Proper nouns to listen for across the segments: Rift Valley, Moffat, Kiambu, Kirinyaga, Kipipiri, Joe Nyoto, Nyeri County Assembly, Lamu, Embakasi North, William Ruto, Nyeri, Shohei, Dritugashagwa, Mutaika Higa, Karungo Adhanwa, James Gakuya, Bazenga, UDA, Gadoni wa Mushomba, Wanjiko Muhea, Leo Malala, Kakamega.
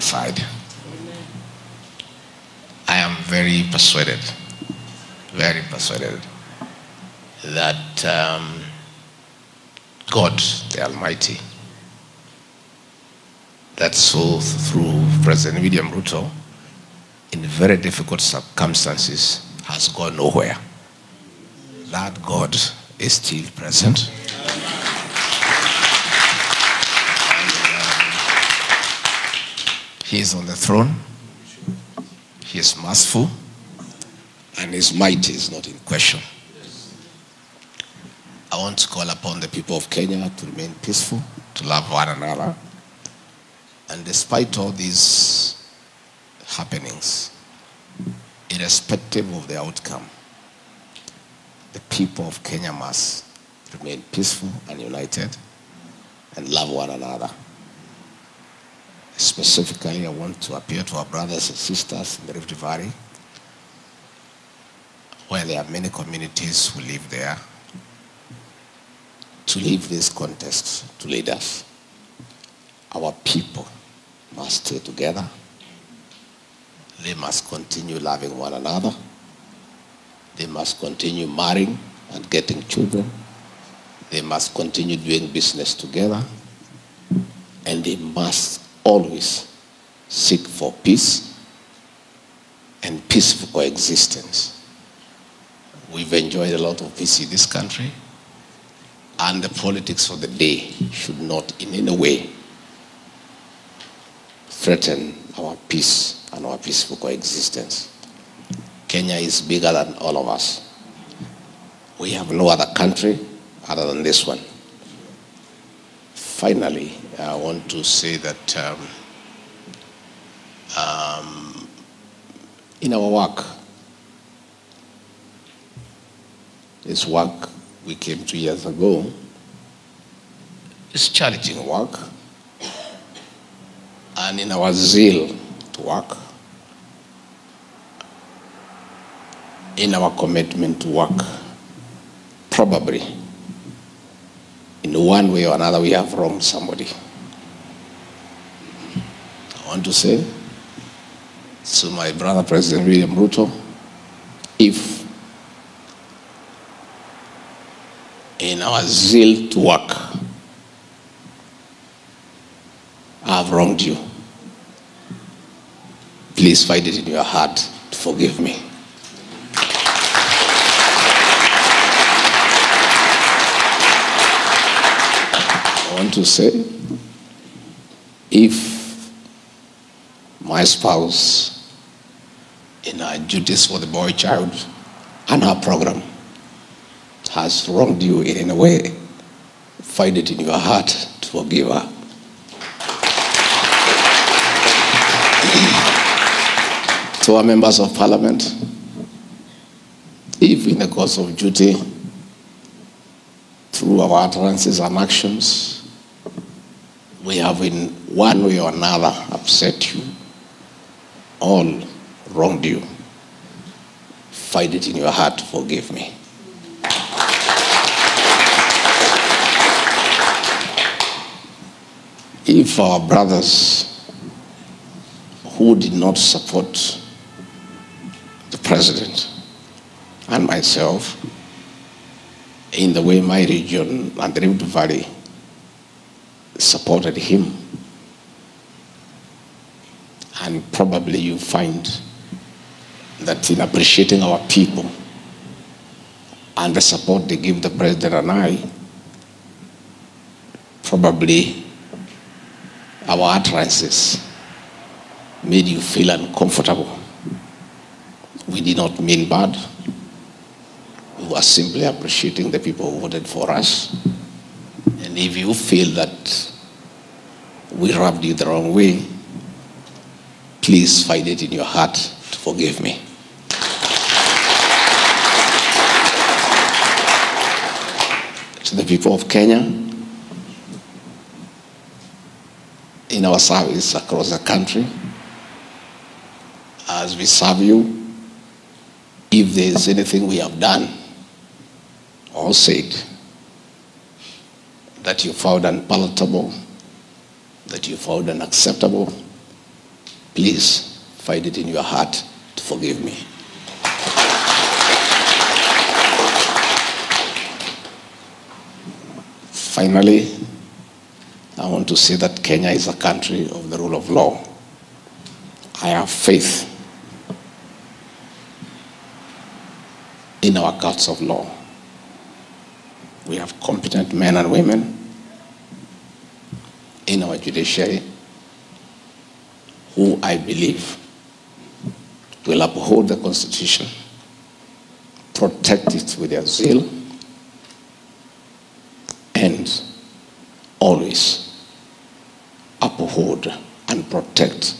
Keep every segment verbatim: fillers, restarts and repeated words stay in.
side. Amen. I am very persuaded, very persuaded that um, God, the Almighty, that saw through President William Ruto in very difficult circumstances has gone nowhere. That God is still present. He is on the throne, he is merciful, and his might is not in question. I want to call upon the people of Kenya to remain peaceful, to love one another, and despite all these happenings, irrespective of the outcome, the people of Kenya must remain peaceful and united and love one another. Specifically, I want to appeal to our brothers and sisters in the Rift Valley, where there are many communities who live there, to leave this contest to lead us. Our people must stay together. They must continue loving one another. They must continue marrying and getting children. They must continue doing business together. And they must always seek for peace and peaceful coexistence. We've enjoyed a lot of peace in this country, and the politics of the day should not in any way threaten our peace and our peaceful coexistence. Kenya is bigger than all of us. We have no other country other than this one. Finally, I want to say that um, um, in our work, this work we came to years ago, it's challenging work, and in our zeal to work, in our commitment to work, probably in one way or another, we have wronged somebody. I want to say to my brother, President William Ruto, if in our zeal to work, I have wronged you, please find it in your heart to forgive me. To say, if my spouse in her duties for the boy child and her program has wronged you in any way, find it in your heart to forgive her. To our members of parliament, if in the course of duty, through our utterances and actions, we have in one way or another upset you, all wronged you, find it in your heart to forgive me. If our brothers who did not support the president and myself in the way my region and the Rift Valley supported him, and probably you find that in appreciating our people and the support they give the president and I, probably our utterances made you feel uncomfortable. We did not mean bad. We were simply appreciating the people who voted for us. And if you feel that we rubbed you the wrong way, please find it in your heart to forgive me. To the people of Kenya, in our service across the country, as we serve you, if there is anything we have done or said that you found unpalatable, that you found unacceptable, Please find it in your heart to forgive me. Finally, I want to say that Kenya is a country of the rule of law. I have faith in our courts of law. We have competent men and women in our judiciary who I believe will uphold the Constitution, protect it with their zeal, and always uphold and protect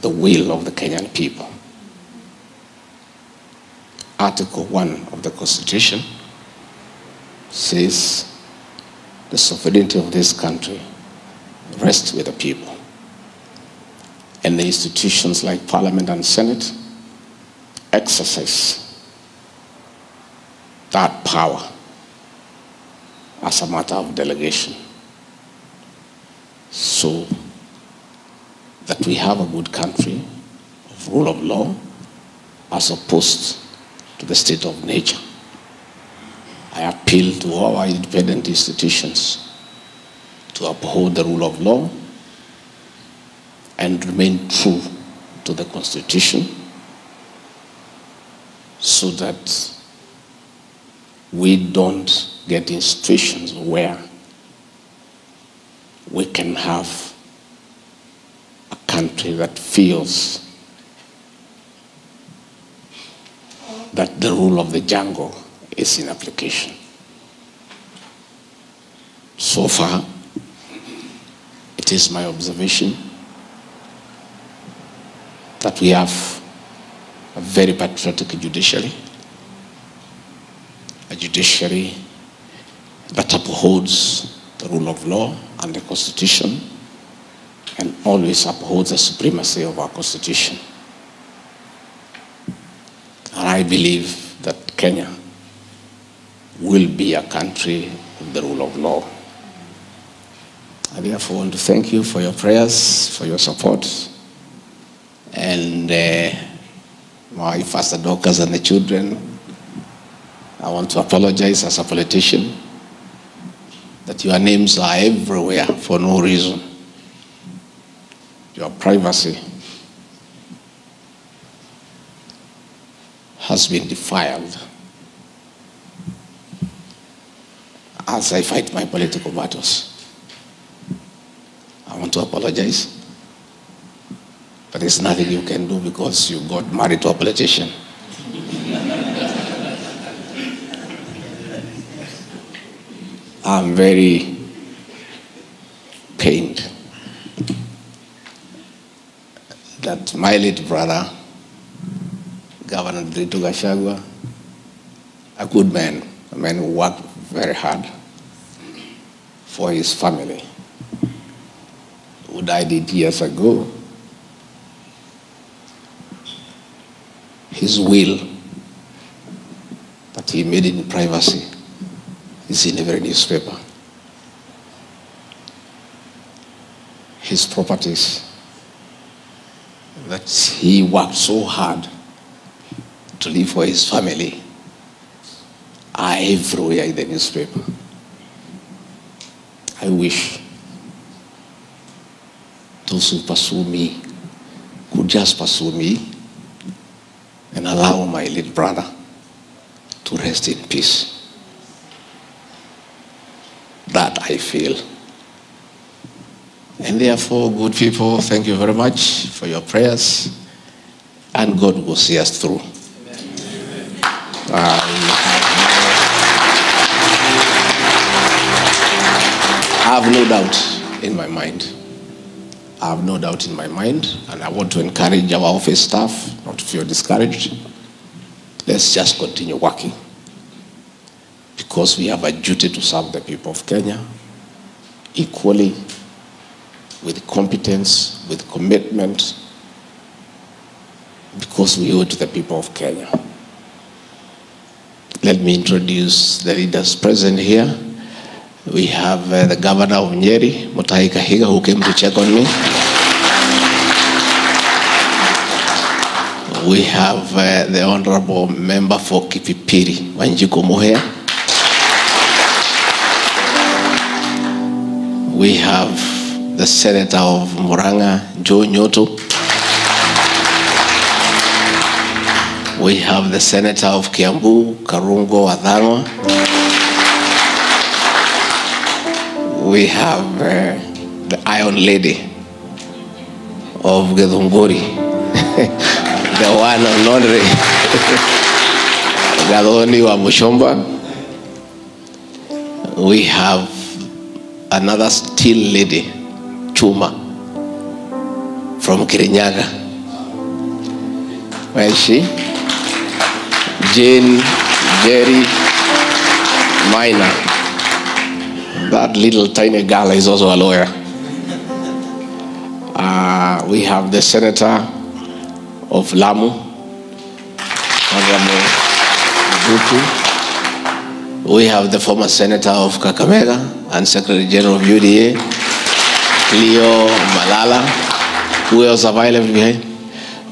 the will of the Kenyan people. Article one of the Constitution says the sovereignty of this country rests with the people. And the institutions like Parliament and Senate exercise that power as a matter of delegation, so that we have a good country of rule of law as opposed to the state of nature. I appeal to all our independent institutions to uphold the rule of law and remain true to the Constitution, so that we don't get in situations where we can have a country that feels that the rule of the jungle is in application. So far, it is my observation that we have a very patriotic judiciary, a judiciary that upholds the rule of law and the Constitution, and always upholds the supremacy of our Constitution. And I believe that Kenya will be a country of the rule of law. I therefore want to thank you for your prayers, for your support, and uh, my foster daughters and the children. I want to apologize as a politician that your names are everywhere for no reason. Your privacy has been defiled. As I fight my political battles, I want to apologize. But there's nothing you can do because you got married to a politician. I'm very pained that my late brother, Governor Dritugashagwa, a good man, a man who worked very hard for his family, who died eight years ago, his will that he made in privacy is in every newspaper. His properties that he worked so hard to leave for his family are everywhere in the newspaper. I wish those who pursue me could just pursue me and allow my late brother to rest in peace. That I feel. And therefore, good people, thank you very much for your prayers, and God will see us through. Amen. I have no doubt in my mind. I have no doubt in my mind, and I want to encourage our office staff not to feel discouraged. Let's just continue working, because we have a duty to serve the people of Kenya equally, with competence, with commitment, because we owe it to the people of Kenya. Let me introduce the leaders present here. We have uh, the governor of Nyeri, Mutaika Higa, who came to check on me. we have uh, the Honorable Member for Kipipiri, Wanjiko Muhea. We have the Senator of Muranga, Joe Nyoto. We have the Senator of Kiambu, Karungo Adhanwa. We have uh, the Iron Lady of Gedunguri, the one and only Gadoni wa Mushomba. We have another steel lady, Chuma, from Kirinyaga. Where is she? Jane Jerry Minor. That little tiny girl is also a lawyer. Uh, we have the senator of Lamu, Honorable Ruto. We have the former senator of Kakamega and Secretary General of U D A, Leo Malala. Who else have I left behind?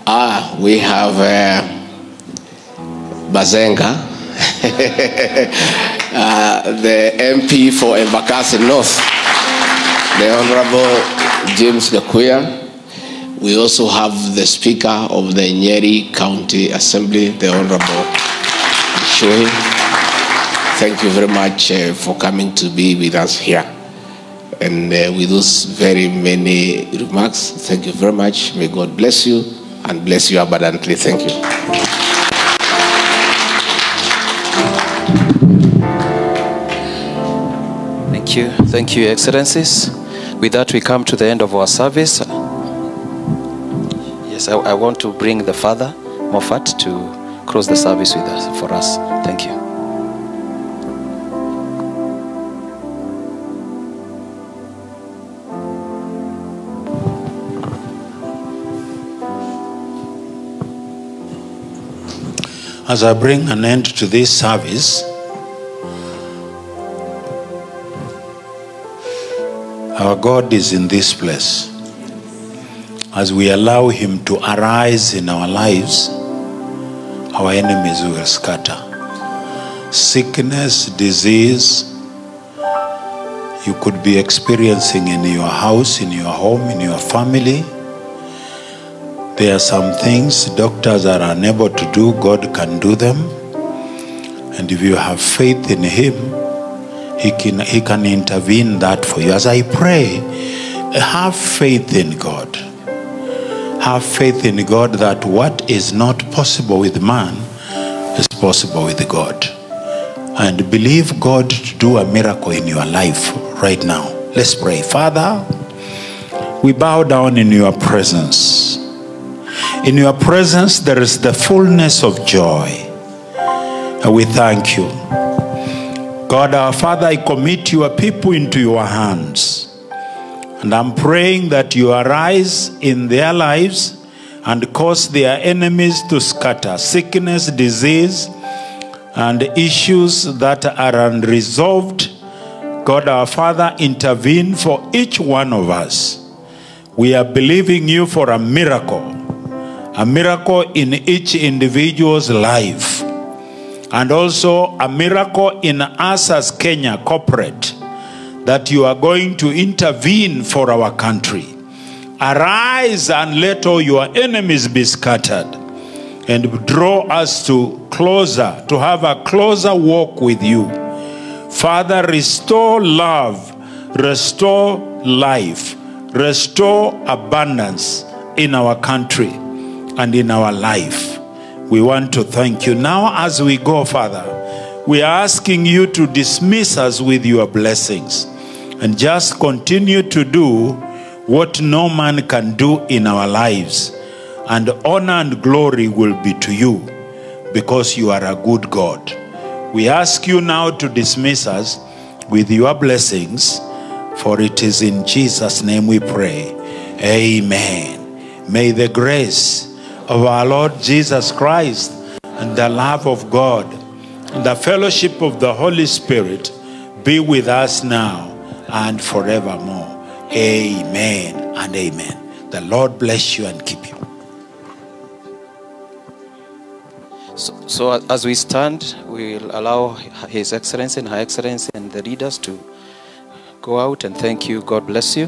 Ah, we have uh, Bazenga, uh, the M P for Embakasi North, the Honorable James Gakuya. We also have the Speaker of the Nyeri County Assembly, the Honorable Shohei. Thank you very much uh, for coming to be with us here. And uh, with those very many remarks, thank you very much. May God bless you and bless you abundantly. Thank you. Thank you. Thank you, Excellencies. With that, we come to the end of our service. I, I want to bring the Father, Moffat, to close the service with us, for us. Thank you. As I bring an end to this service, our God is in this place. As we allow him to arise in our lives, our enemies will scatter. Sickness, disease, you could be experiencing in your house, in your home, in your family. There are some things doctors are unable to do, God can do them. And if you have faith in him, he can, he can intervene that for you. As I pray, have faith in God. Have faith in God that what is not possible with man is possible with God. And believe God to do a miracle in your life right now. Let's pray. Father, we bow down in your presence. In your presence there is the fullness of joy. And we thank you. God our Father, I commit your people into your hands. And I'm praying that you arise in their lives and cause their enemies to scatter. Sickness, disease, and issues that are unresolved, God our Father, intervene for each one of us. We are believing you for a miracle. A miracle in each individual's life. And also a miracle in us as Kenya corporate, that you are going to intervene for our country. Arise and let all your enemies be scattered, and draw us to closer, to have a closer walk with you. Father, restore love, restore life, restore abundance in our country and in our life. We want to thank you. Now as we go, Father, we are asking you to dismiss us with your blessings and just continue to do what no man can do in our lives. And honor and glory will be to you because you are a good God. We ask you now to dismiss us with your blessings, for it is in Jesus' name we pray. Amen. May the grace of our Lord Jesus Christ and the love of God, the fellowship of the Holy Spirit be with us now and forevermore. Amen and amen. The Lord bless you and keep you. So as we stand, we will allow His Excellency and Her Excellency and the leaders to go out and thank you. God bless you.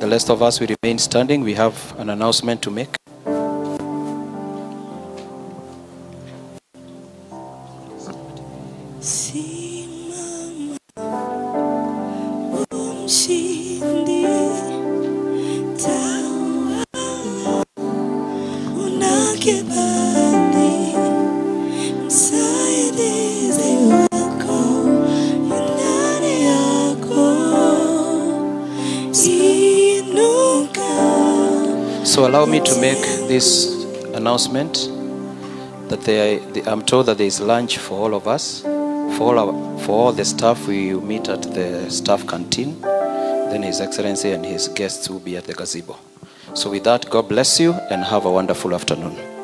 The rest of us, we remain standing. We have an announcement to make. To make this announcement that they, they, I'm told that there is lunch for all of us, for all, our, for all the staff. We meet at the staff canteen, then His Excellency and his guests will be at the gazebo. So with that, God bless you and have a wonderful afternoon.